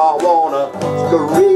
I wanna scream.